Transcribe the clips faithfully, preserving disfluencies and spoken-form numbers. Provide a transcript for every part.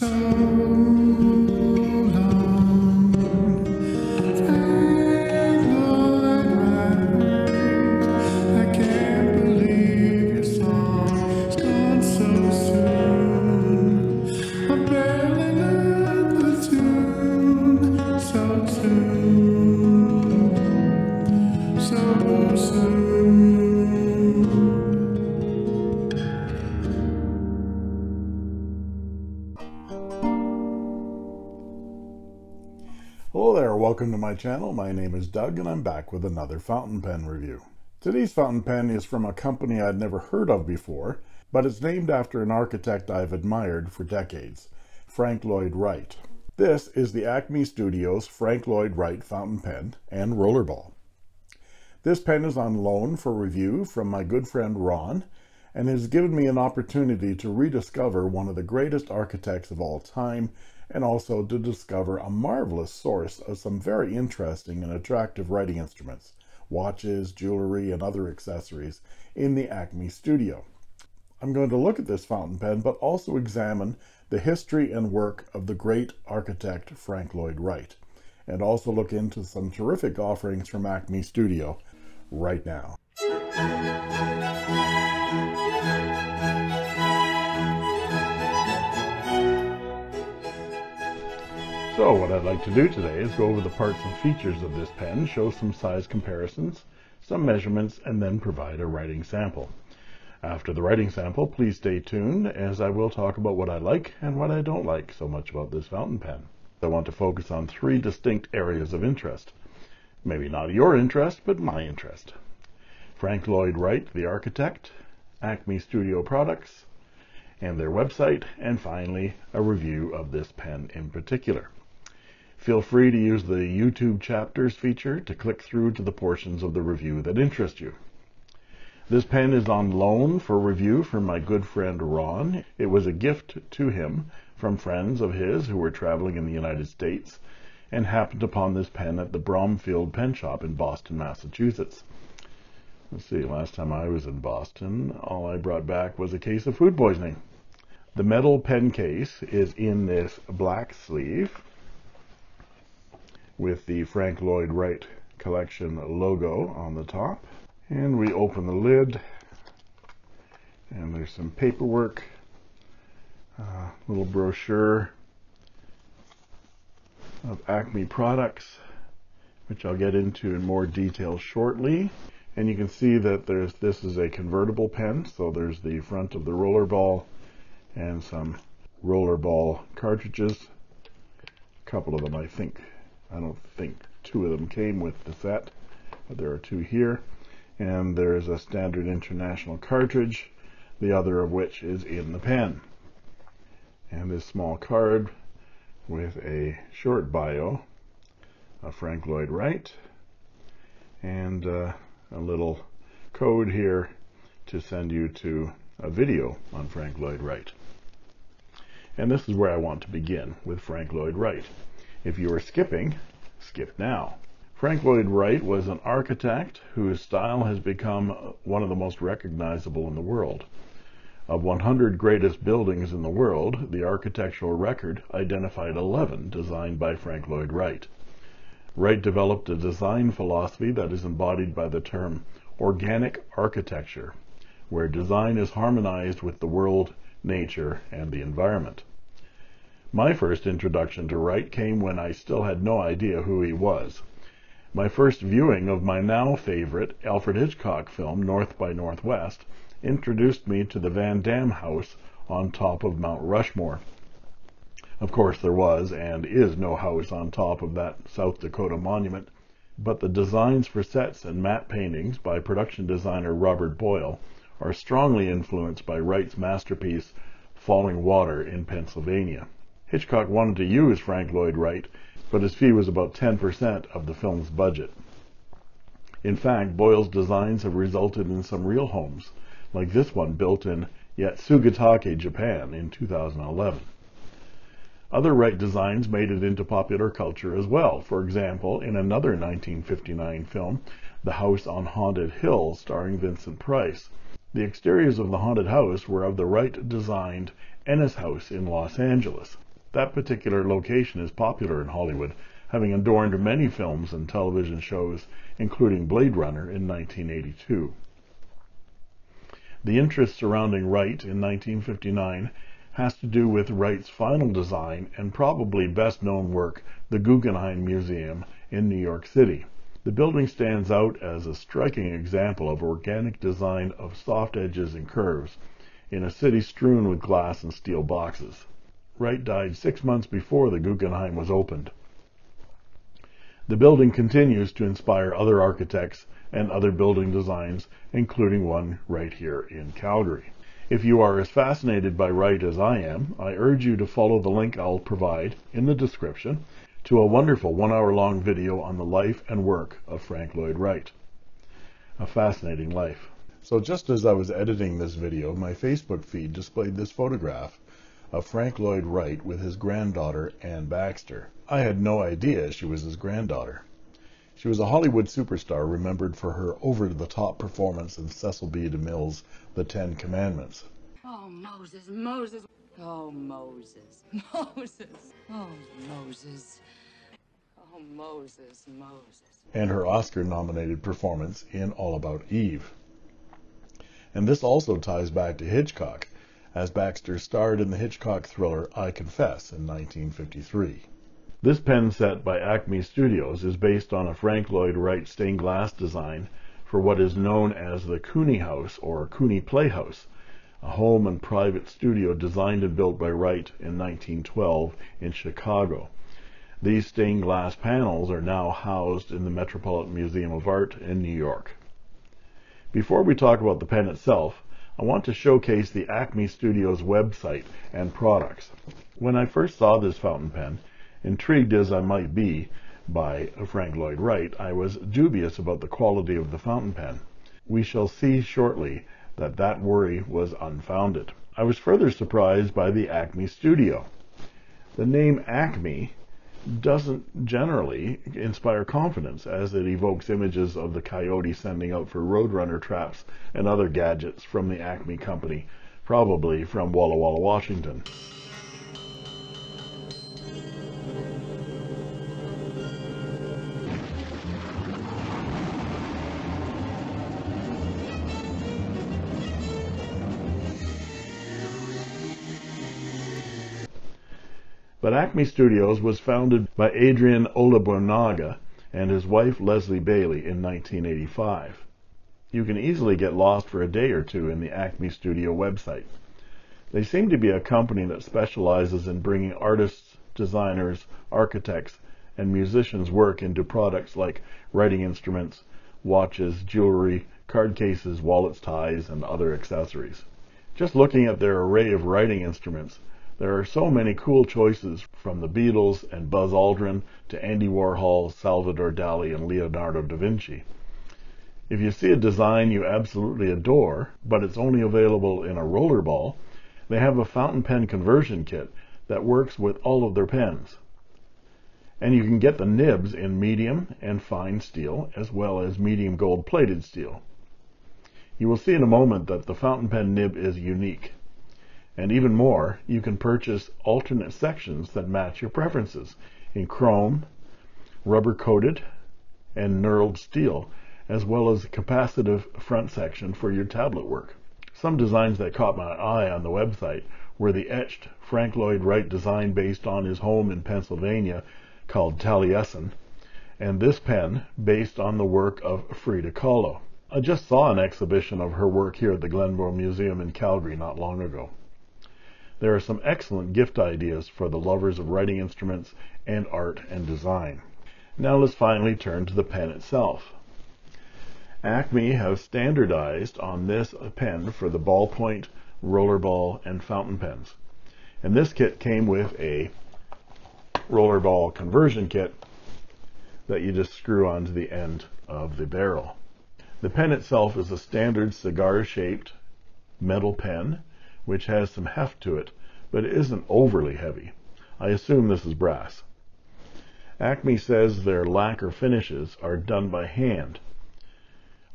So long, Frank Lloyd Wright. I can't believe your song's gone so soon. I barely learned the tune so soon, so soon. Welcome to my channel. My name is Doug and I'm back with another fountain pen review. Today's fountain pen is from a company I'd never heard of before, but it's named after an architect I've admired for decades, Frank Lloyd Wright. This is the Acme Studios Frank Lloyd Wright fountain pen and rollerball. This pen is on loan for review from my good friend Ron and has given me an opportunity to rediscover one of the greatest architects of all time, and also to discover a marvelous source of some very interesting and attractive writing instruments, watches, jewelry, and other accessories in the Acme Studio. I'm going to look at this fountain pen, but also examine the history and work of the great architect Frank Lloyd Wright, and also look into some terrific offerings from Acme Studio right now. So what I'd like to do today is go over the parts and features of this pen, show some size comparisons, some measurements, and then provide a writing sample. After the writing sample, please stay tuned as I will talk about what I like and what I don't like so much about this fountain pen. I want to focus on three distinct areas of interest. Maybe not your interest, but my interest. Frank Lloyd Wright, the architect, Acme Studio products, and their website, and finally, a review of this pen in particular. Feel free to use the YouTube chapters feature to click through to the portions of the review that interest you. This pen is on loan for review from my good friend Ron. It was a gift to him from friends of his who were traveling in the United States and happened upon this pen at the Bromfield Pen Shop in Boston, Massachusetts. Let's see, last time I was in Boston, all I brought back was a case of food poisoning. The metal pen case is in this black sleeve with the Frank Lloyd Wright collection logo on the top. And we open the lid, and there's some paperwork, a little brochure of Acme products, which I'll get into in more detail shortly. And you can see that there's this is a convertible pen, so there's the front of the rollerball and some rollerball cartridges. A couple of them, I think. I don't think two of them came with the set, but there are two here. And there's a standard international cartridge, the other of which is in the pen. And this small card with a short bio of Frank Lloyd Wright, and uh, a little code here to send you to a video on Frank Lloyd Wright. And this is where I want to begin with Frank Lloyd Wright. If you are skipping, skip now. Frank Lloyd Wright was an architect whose style has become one of the most recognizable in the world. Of one hundred greatest buildings in the world, the architectural record identified eleven designed by Frank Lloyd Wright. Wright developed a design philosophy that is embodied by the term organic architecture, where design is harmonized with the world, nature, and the environment. My first introduction to Wright came when I still had no idea who he was. My first viewing of my now favorite Alfred Hitchcock film, North by Northwest, introduced me to the Van Damme house on top of Mount Rushmore. Of course, there was and is no house on top of that South Dakota monument, but the designs for sets and matte paintings by production designer Robert Boyle are strongly influenced by Wright's masterpiece, Falling Water in Pennsylvania. Hitchcock wanted to use Frank Lloyd Wright, but his fee was about ten percent of the film's budget. In fact, Boyle's designs have resulted in some real homes, like this one built in Yatsugatake, Japan in two thousand eleven. Other Wright designs made it into popular culture as well. For example, in another nineteen fifty-nine film, The House on Haunted Hill, starring Vincent Price. The exteriors of the haunted house were of the Wright-designed Ennis House in Los Angeles. That particular location is popular in Hollywood, having adorned many films and television shows, including Blade Runner in nineteen eighty-two. The interest surrounding Wright in nineteen fifty-nine has to do with Wright's final design and probably best-known work, the Guggenheim Museum in New York City. The building stands out as a striking example of organic design of soft edges and curves in a city strewn with glass and steel boxes. Wright died six months before the Guggenheim was opened. The building continues to inspire other architects and other building designs, including one right here in Calgary. If you are as fascinated by Wright as I am, I urge you to follow the link I'll provide in the description to a wonderful one-hour-long video on the life and work of Frank Lloyd Wright. A fascinating life. So just as I was editing this video, my Facebook feed displayed this photograph of Frank Lloyd Wright with his granddaughter, Ann Baxter. I had no idea she was his granddaughter. She was a Hollywood superstar remembered for her over-the-top performance in Cecil B. DeMille's The Ten Commandments. Oh, Moses, Moses. Oh, Moses, Moses, oh, Moses, oh, Moses, Moses. And her Oscar-nominated performance in All About Eve. And this also ties back to Hitchcock, as Baxter starred in the Hitchcock thriller I Confess in nineteen fifty-three. This pen set by Acme Studios is based on a Frank Lloyd Wright stained glass design for what is known as the Cooney House or Cooney Playhouse, a home and private studio designed and built by Wright in nineteen twelve in Chicago. These stained glass panels are now housed in the Metropolitan Museum of Art in New York. Before we talk about the pen itself, I want to showcase the Acme Studios website and products. When I first saw this fountain pen, intrigued as I might be by Frank Lloyd Wright, I was dubious about the quality of the fountain pen. We shall see shortly that that worry was unfounded. I was further surprised by the Acme Studio. The name Acme doesn't generally inspire confidence, as it evokes images of the coyote sending out for roadrunner traps and other gadgets from the Acme company, probably from Walla Walla, Washington. But Acme Studios was founded by Adrian Olabornaga and his wife Leslie Bailey in nineteen eighty-five. You can easily get lost for a day or two in the Acme Studio website. They seem to be a company that specializes in bringing artists, designers, architects, and musicians' work into products like writing instruments, watches, jewelry, card cases, wallets, ties, and other accessories. Just looking at their array of writing instruments, there are so many cool choices, from the Beatles and Buzz Aldrin to Andy Warhol, Salvador Dali, and Leonardo da Vinci. If you see a design you absolutely adore, but it's only available in a rollerball, they have a fountain pen conversion kit that works with all of their pens. And you can get the nibs in medium and fine steel, as well as medium gold-plated steel. You will see in a moment that the fountain pen nib is unique. And even more, you can purchase alternate sections that match your preferences in chrome, rubber-coated, and knurled steel, as well as a capacitive front section for your tablet work. Some designs that caught my eye on the website were the etched Frank Lloyd Wright design based on his home in Pennsylvania called Taliesin, and this pen based on the work of Frida Kahlo. I just saw an exhibition of her work here at the Glenbow Museum in Calgary not long ago. There are some excellent gift ideas for the lovers of writing instruments and art and design. Now let's finally turn to the pen itself. Acme has standardized on this pen for the ballpoint, rollerball, and fountain pens. And this kit came with a rollerball conversion kit that you just screw onto the end of the barrel. The pen itself is a standard cigar-shaped metal pen, which has some heft to it, but it isn't overly heavy. I assume this is brass. Acme says their lacquer finishes are done by hand.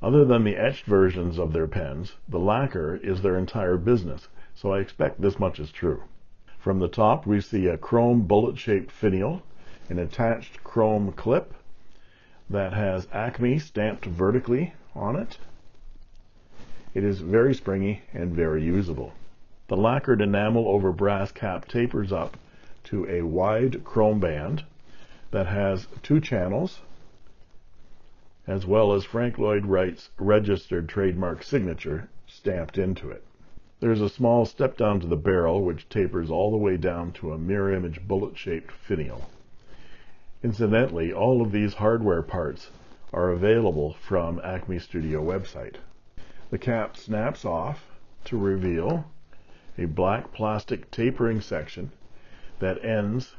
Other than the etched versions of their pens, the lacquer is their entire business, so I expect this much is true. From the top, we see a chrome bullet-shaped finial, an attached chrome clip that has Acme stamped vertically on it. It is very springy and very usable. The lacquered enamel over brass cap tapers up to a wide chrome band that has two channels, as well as Frank Lloyd Wright's registered trademark signature stamped into it. There's a small step down to the barrel, which tapers all the way down to a mirror image bullet-shaped finial. Incidentally, all of these hardware parts are available from Acme Studio website. The cap snaps off to reveal a black plastic tapering section that ends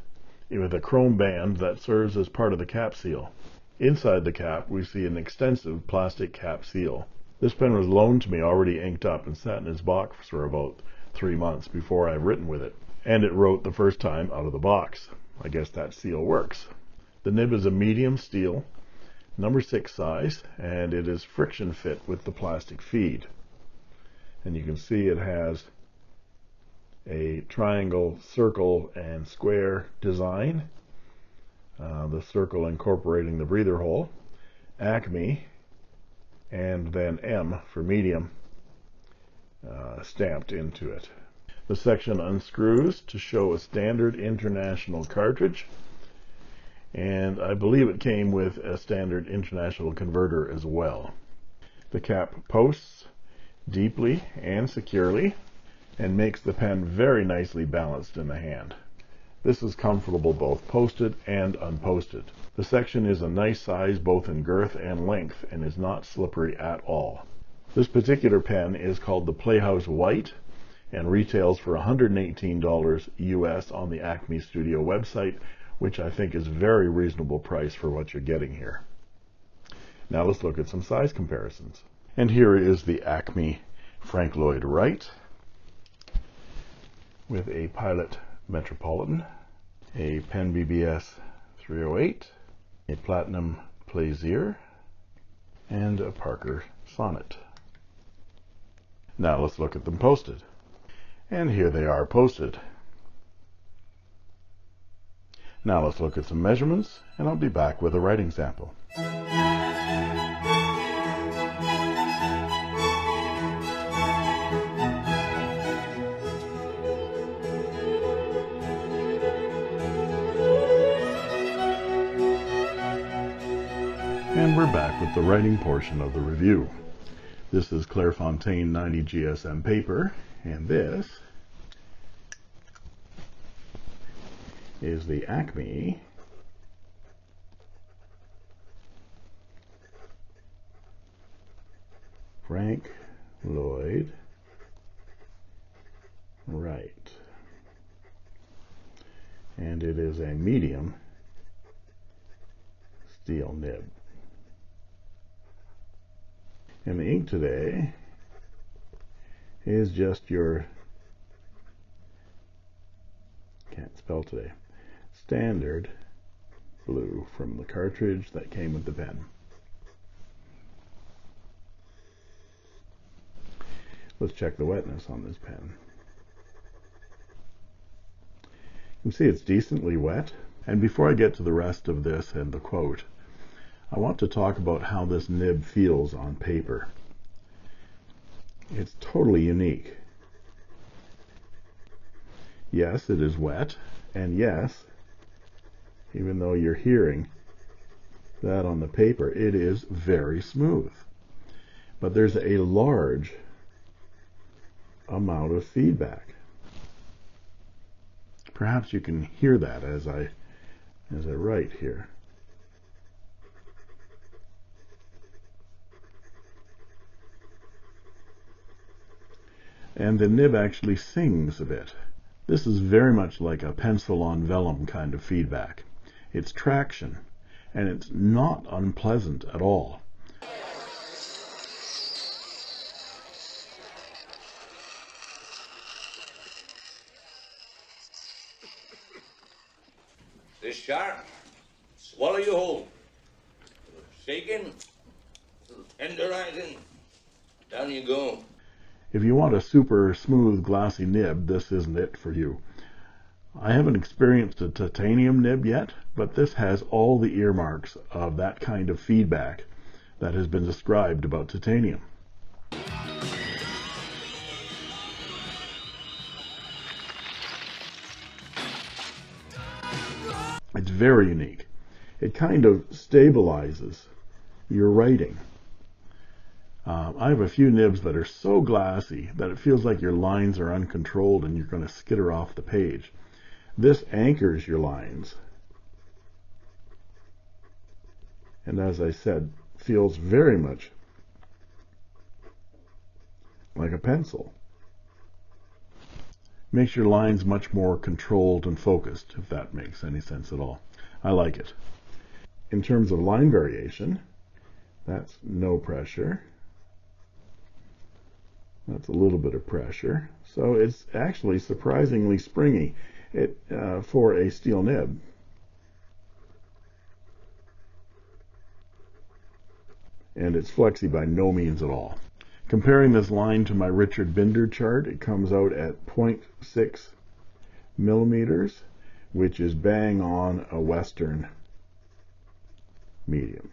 with a chrome band that serves as part of the cap seal. Inside the cap, we see an extensive plastic cap seal. This pen was loaned to me already inked up and sat in his box for about three months before I've written with it. And it wrote the first time out of the box. I guess that seal works. The nib is a medium steel, number six size, and it is friction fit with the plastic feed. And you can see it has a triangle, circle, and square design. Uh, the circle incorporating the breather hole, Acme, and then M for medium uh, stamped into it. The section unscrews to show a standard international cartridge, and I believe it came with a standard international converter as well. The cap posts deeply and securely and makes the pen very nicely balanced in the hand. This is comfortable both posted and unposted. The section is a nice size both in girth and length and is not slippery at all. This particular pen is called the Playhouse White and retails for one hundred eighteen dollars U S on the Acme Studio website, which I think is a very reasonable price for what you're getting here. Now let's look at some size comparisons. And here is the Acme Frank Lloyd Wright with a Pilot Metropolitan, a Pen B B S three oh eight, a Platinum Plaisir, and a Parker Sonnet. Now let's look at them posted. And here they are posted. Now let's look at some measurements, and I'll be back with a writing sample. And we're back with the writing portion of the review. This is Clairefontaine ninety G S M paper, and this is the Acme Frank Lloyd Wright, and it is a medium steel nib. And the ink today is just your, can't spell today, standard blue from the cartridge that came with the pen. Let's check the wetness on this pen. You can see it's decently wet. And before I get to the rest of this and the quote, I want to talk about how this nib feels on paper. It's totally unique. Yes, it is wet, and yes, even though you're hearing that on the paper, it is very smooth. But there's a large amount of feedback. Perhaps you can hear that as I as I write here. And the nib actually sings a bit. This is very much like a pencil on vellum kind of feedback. It's traction, and it's not unpleasant at all. This sharp, swallow you whole, shaking, tenderizing, down you go. If you want a super smooth glossy nib, this isn't it for you. I haven't experienced a titanium nib yet, but this has all the earmarks of that kind of feedback that has been described about titanium. It's very unique. It kind of stabilizes your writing. Um, I have a few nibs that are so glassy that it feels like your lines are uncontrolled and you're going to skitter off the page. This anchors your lines. And as I said, feels very much like a pencil. Makes your lines much more controlled and focused, if that makes any sense at all. I like it. In terms of line variation, that's no pressure. That's a little bit of pressure. So it's actually surprisingly springy. It uh, for a steel nib. And it's flexy by no means at all. Comparing this line to my Richard Binder chart, it comes out at zero point six millimeters, which is bang on a Western medium.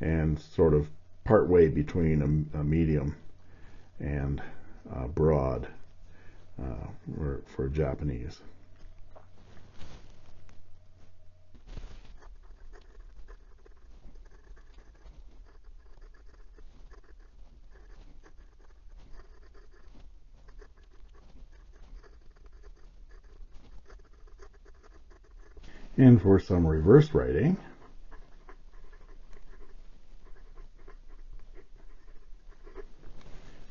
And sort of partway between a, a medium and Uh, broad uh, or for Japanese. And for some reverse writing,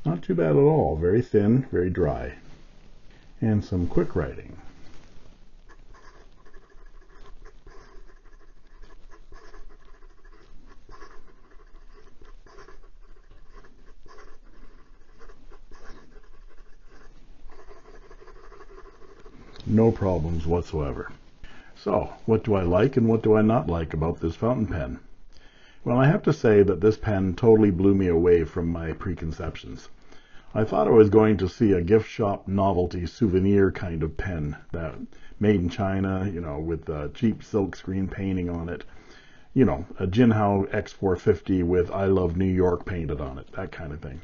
not too bad at all. Very thin, very dry. And some quick writing. No problems whatsoever. So, what do I like and what do I not like about this fountain pen? Well, I have to say that this pen totally blew me away from my preconceptions. I thought I was going to see a gift shop novelty souvenir kind of pen, that made in China, you know, with a cheap silk screen painting on it. You know, a Jinhao X four fifty with I Love New York painted on it, that kind of thing.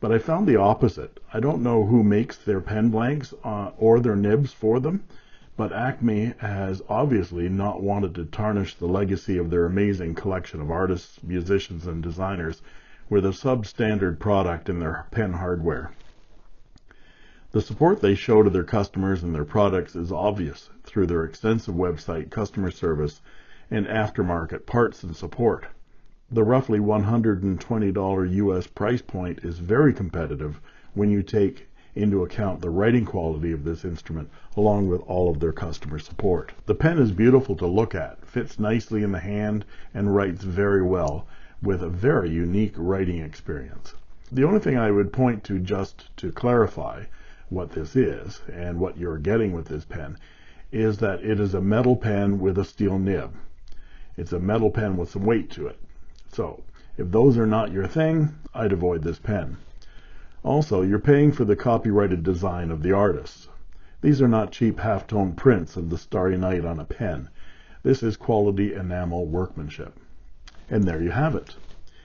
But I found the opposite. I don't know who makes their pen blanks uh, or their nibs for them, but Acme has obviously not wanted to tarnish the legacy of their amazing collection of artists, musicians, and designers with a substandard product in their pen hardware. The support they show to their customers and their products is obvious through their extensive website, customer service, and aftermarket parts and support. The roughly one hundred twenty dollar U S price point is very competitive when you take into account the writing quality of this instrument, along with all of their customer support. The pen is beautiful to look at, fits nicely in the hand, and writes very well, with a very unique writing experience. The only thing I would point to, just to clarify what this is and what you're getting with this pen, is that it is a metal pen with a steel nib. It's a metal pen with some weight to it. So, if those are not your thing, I'd avoid this pen. Also, you're paying for the copyrighted design of the artists. These are not cheap half-tone prints of the Starry Night on a pen. This is quality enamel workmanship. And there you have it.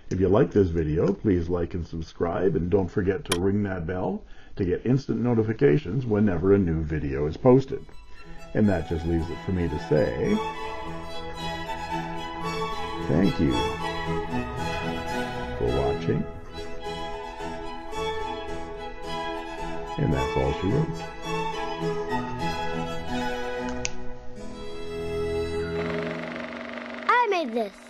If you like this video, please like and subscribe, and don't forget to ring that bell to get instant notifications whenever a new video is posted. And that just leaves it for me to say, thank you for watching. And that's all she wrote. I made this.